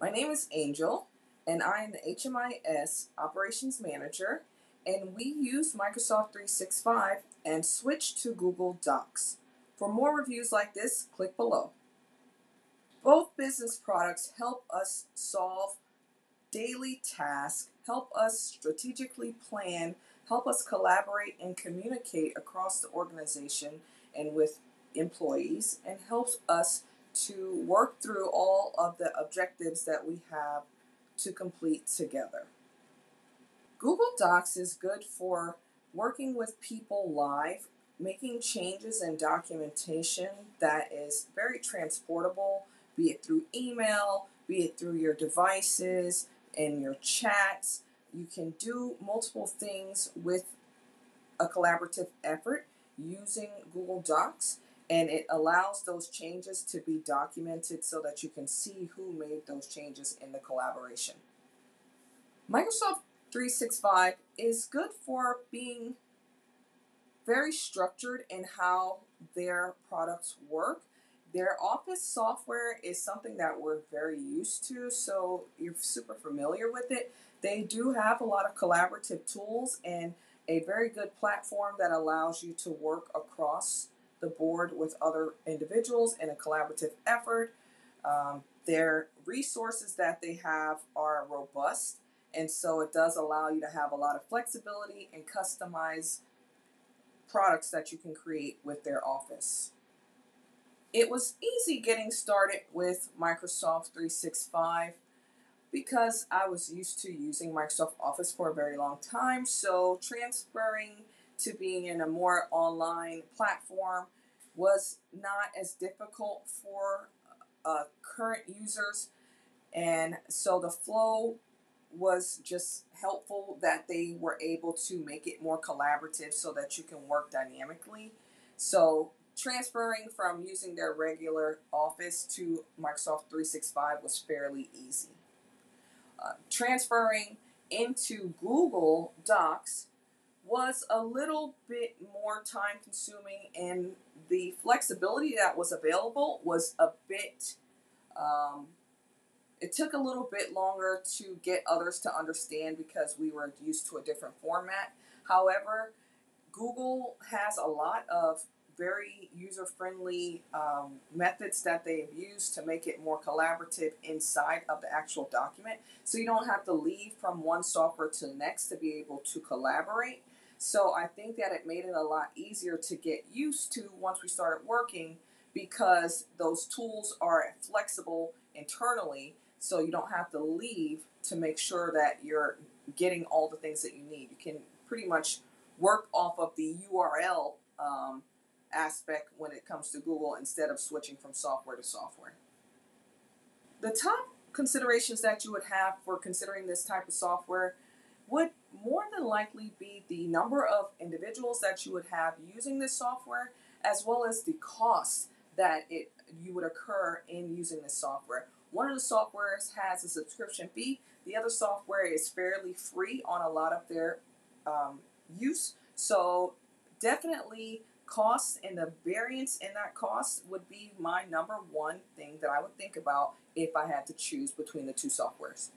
My name is Angel, and I am the HMIS Operations Manager, and we use Microsoft 365 and switch to Google Docs. For more reviews like this, click below. Both business products help us solve daily tasks, help us strategically plan, help us collaborate and communicate across the organization and with employees, and helps us to work through all of the objectives that we have to complete together. Google Docs is good for working with people live, making changes in documentation that is very transportable, be it through email, be it through your devices and your chats. You can do multiple things with a collaborative effort using Google Docs, and it allows those changes to be documented so that you can see who made those changes in the collaboration. Microsoft 365 is good for being very structured in how their products work. Their office software is something that we're very used to, so you're super familiar with it. They do have a lot of collaborative tools and a very good platform that allows you to work across the board with other individuals in a collaborative effort. Their resources that they have are robust, and so it does allow you to have a lot of flexibility and customize products that you can create with their office. It was easy getting started with Microsoft 365 because I was used to using Microsoft Office for a very long time, so transferring to being in a more online platform was not as difficult for current users, and so the flow was just helpful that they were able to make it more collaborative so that you can work dynamically. So transferring from using their regular Office to Microsoft 365 was fairly easy. Transferring into Google Docs was a little bit more time consuming, and the flexibility that was available was a bit, it took a little bit longer to get others to understand because we were used to a different format. However, Google has a lot of very user-friendly methods that they've used to make it more collaborative inside of the actual document. So you don't have to leave from one software to the next to be able to collaborate. So I think that it made it a lot easier to get used to once we started working, because those tools are flexible internally, so you don't have to leave to make sure that you're getting all the things that you need. You can pretty much work off of the URL aspect when it comes to Google instead of switching from software to software. The top considerations that you would have for considering this type of software would more than likely be the number of individuals that you would have using this software, as well as the cost that you would incur in using this software. One of the softwares has a subscription fee. The other software is fairly free on a lot of their use. So definitely costs and the variance in that cost would be my number one thing that I would think about if I had to choose between the two softwares.